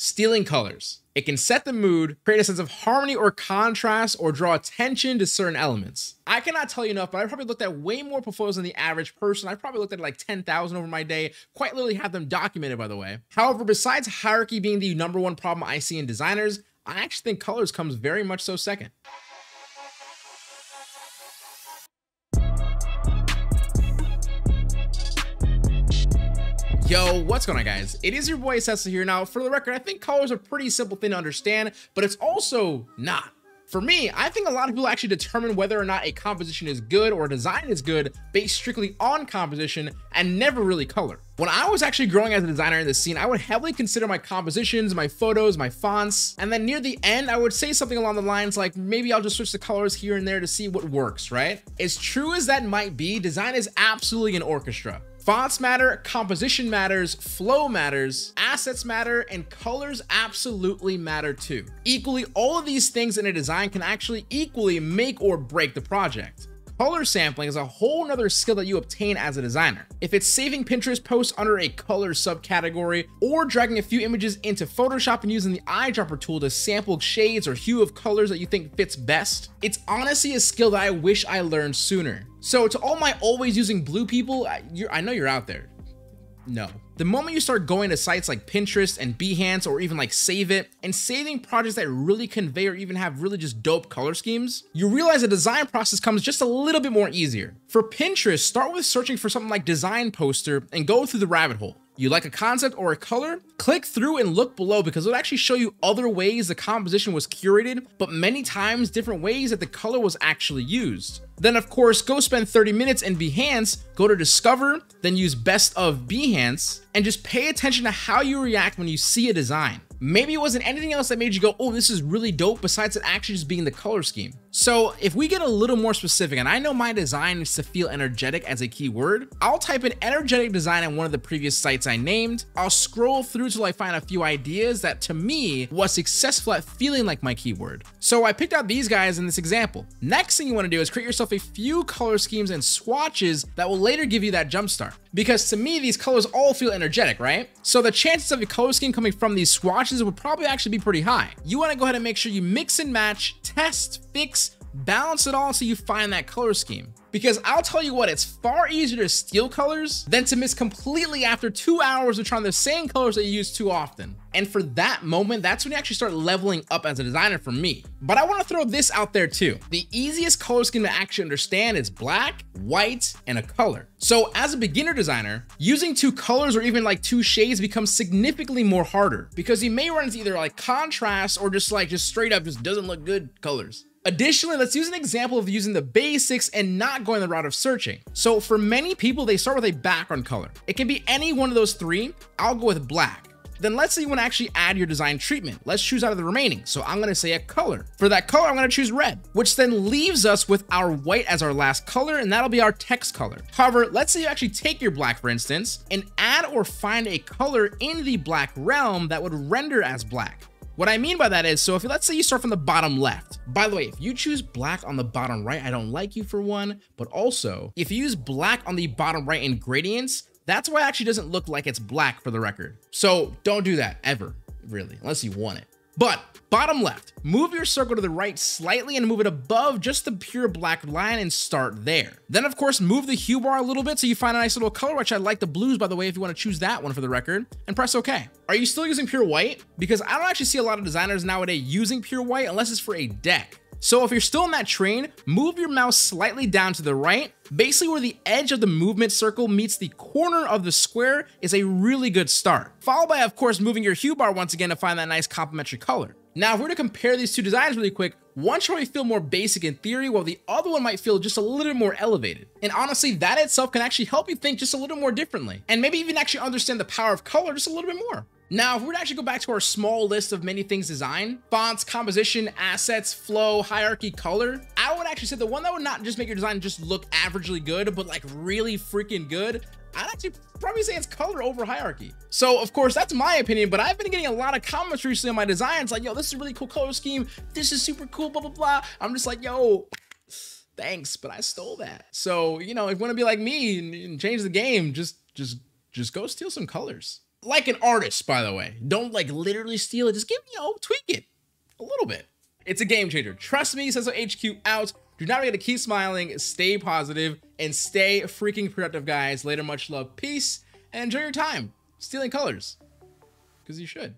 stealing colors. It can set the mood, create a sense of harmony or contrast, or draw attention to certain elements. I cannot tell you enough, but I probably looked at way more portfolios than the average person. I probably looked at like 10,000 over my day, quite literally have them documented, by the way. However, besides hierarchy being the number one problem I see in designers, I actually think colors comes very much so second. Yo, what's going on, guys? It is your boy Seso here. Now, for the record, I think colors are a pretty simple thing to understand, but it's also not. For me, I think a lot of people actually determine whether or not a composition is good or a design is good based strictly on composition and never really color. When I was actually growing as a designer in the scene, I would heavily consider my compositions, my photos, my fonts, and then near the end, I would say something along the lines like, maybe I'll just switch the colors here and there to see what works, right? As true as that might be, design is absolutely an orchestra. Fonts matter, composition matters, flow matters, assets matter, and colors absolutely matter too. Equally, all of these things in a design can actually equally make or break the project. Color sampling is a whole nother skill that you obtain as a designer. If it's saving Pinterest posts under a color subcategory, or dragging a few images into Photoshop and using the eyedropper tool to sample shades or hue of colors that you think fits best, it's honestly a skill that I wish I learned sooner. So to all my always using blue people, I know you're out there. No. The moment you start going to sites like Pinterest and Behance, or even like Save It, and saving projects that really convey or even have really just dope color schemes, you realize the design process comes just a little bit more easier. For Pinterest, start with searching for something like design poster and go through the rabbit hole. You like a concept or a color? Click through and look below, because it'll actually show you other ways the composition was curated, but many times different ways that the color was actually used. Then of course, go spend 30 minutes in Behance, go to Discover, then use Best of Behance, and just pay attention to how you react when you see a design. Maybe it wasn't anything else that made you go, oh, this is really dope, besides it actually just being the color scheme. So if we get a little more specific, and I know my design is to feel energetic as a keyword, I'll type in energetic design on one of the previous sites I named. I'll scroll through till I find a few ideas that to me was successful at feeling like my keyword. So I picked out these guys in this example. Next thing you want to do is create yourself a few color schemes and swatches that will later give you that jump start. Because to me, these colors all feel energetic, right? So the chances of a color scheme coming from these swatches would probably actually be pretty high. You want to go ahead and make sure you mix and match, test, fix, balance it all so you find that color scheme. Because I'll tell you what, it's far easier to steal colors than to miss completely after 2 hours of trying the same colors that you use too often. And for that moment, that's when you actually start leveling up as a designer for me. But I want to throw this out there too. The easiest color scheme to actually understand is black, white, and a color. So as a beginner designer, using two colors or even like two shades becomes significantly more harder, because you may run into either like contrast or just straight up just doesn't look good colors. Additionally, let's use an example of using the basics and not going the route of searching. So for many people, they start with a background color. It can be any one of those three. I'll go with black. Then let's say you want to actually add your design treatment. Let's choose out of the remaining. So I'm going to say a color. For that color, I'm going to choose red, which then leaves us with our white as our last color, and that'll be our text color. However, let's say you actually take your black, for instance, and add or find a color in the black realm that would render as black. What I mean by that is, so if let's say you start from the bottom left, by the way, if you choose black on the bottom right, I don't like you for one, but also if you use black on the bottom right in gradients, that's why it actually doesn't look like it's black, for the record. So don't do that ever, really, unless you want it. But bottom left, move your circle to the right slightly and move it above just the pure black line and start there. Then of course, move the hue bar a little bit so you find a nice little color, which I like the blues, by the way, if you want to choose that one, for the record, and press OK. Are you still using pure white? Because I don't actually see a lot of designers nowadays using pure white unless it's for a deck. So if you're still in that train, move your mouse slightly down to the right. Basically where the edge of the movement circle meets the corner of the square is a really good start. Followed by, of course, moving your hue bar once again to find that nice complementary color. Now, if we're to compare these two designs really quick, one should probably feel more basic in theory, while the other one might feel just a little more elevated. And honestly, that itself can actually help you think just a little more differently, and maybe even actually understand the power of color just a little bit more. Now, if we were to actually go back to our small list of many things design, fonts, composition, assets, flow, hierarchy, color, I would actually say the one that would not just make your design just look averagely good, but like really freaking good, I'd actually probably say it's color over hierarchy. So of course, that's my opinion, but I've been getting a lot of comments recently on my designs like, yo, this is a really cool color scheme. This is super cool, blah, blah, blah. I'm just like, yo, thanks, but I stole that. So, you know, if you want to be like me and change the game, just go steal some colors. like an artist, by the way. Don't like literally steal it. Just give me, tweak it a little bit. It's a game changer. Trust me, Seso HQ out. Do not forget to keep smiling, stay positive, and stay freaking productive, guys. Later, much love, peace, and enjoy your time stealing colors, because you should.